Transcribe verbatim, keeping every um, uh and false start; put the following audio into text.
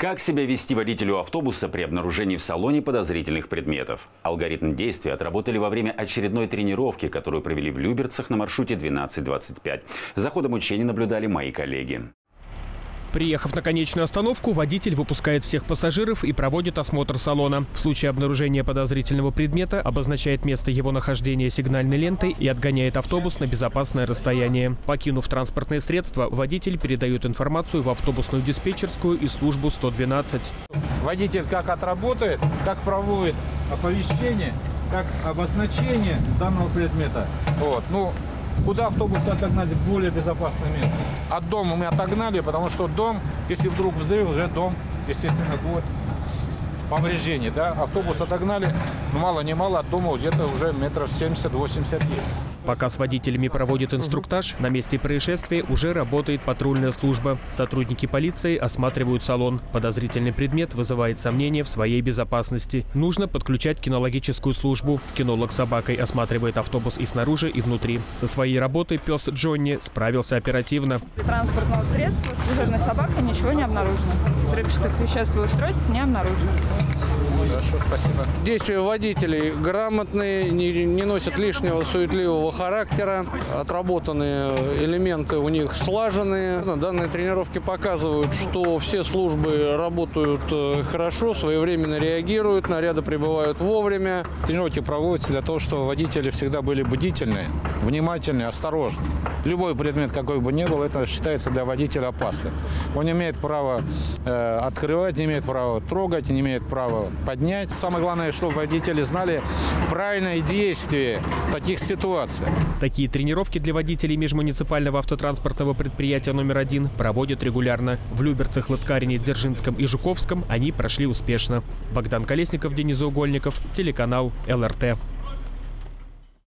Как себя вести водителю автобуса при обнаружении в салоне подозрительных предметов? Алгоритм действий отработали во время очередной тренировки, которую провели в Люберцах на маршруте двенадцать двадцать пять. За ходом учения наблюдали мои коллеги. Приехав на конечную остановку, водитель выпускает всех пассажиров и проводит осмотр салона. В случае обнаружения подозрительного предмета обозначает место его нахождения сигнальной лентой и отгоняет автобус на безопасное расстояние. Покинув транспортное средство, водитель передает информацию в автобусную диспетчерскую и службу сто двенадцать. Водитель как отработает, как проводит оповещение, как обозначение данного предмета. Вот. Ну, куда автобус отогнать в более безопасное место? От дома мы отогнали, потому что дом, если вдруг взрыв, уже дом, естественно, будет повреждение. Да? Автобус отогнали, но мало-немало от дома где-то уже метров семьдесят-восемьдесят есть. Пока с водителями проводит инструктаж, на месте происшествия уже работает патрульная служба. Сотрудники полиции осматривают салон. Подозрительный предмет вызывает сомнения в своей безопасности. Нужно подключать кинологическую службу. Кинолог с собакой осматривает автобус и снаружи, и внутри. Со своей работой пес Джонни справился оперативно. Транспортного средства с дежурной собакой ничего не обнаружено. Взрывчатых веществ и устройств не обнаружено. Хорошо, спасибо. Действия водителей грамотные, не, не носят лишнего суетливого характера. Отработанные элементы у них слаженные. Данные тренировки показывают, что все службы работают хорошо, своевременно реагируют, наряды прибывают вовремя. Тренировки проводятся для того, чтобы водители всегда были бдительны, внимательны, осторожны. Любой предмет, какой бы ни был, это считается для водителя опасным. Он не имеет права э, открывать, не имеет права трогать, не имеет права поднять. Самое главное, чтобы водители знали правильное действие в таких ситуациях. Такие тренировки для водителей межмуниципального автотранспортного предприятия номер один проводят регулярно. В Люберцах, Лыткарине, Дзержинском и Жуковском они прошли успешно. Богдан Колесников, Денис Заугольников, телеканал Эл Эр Тэ.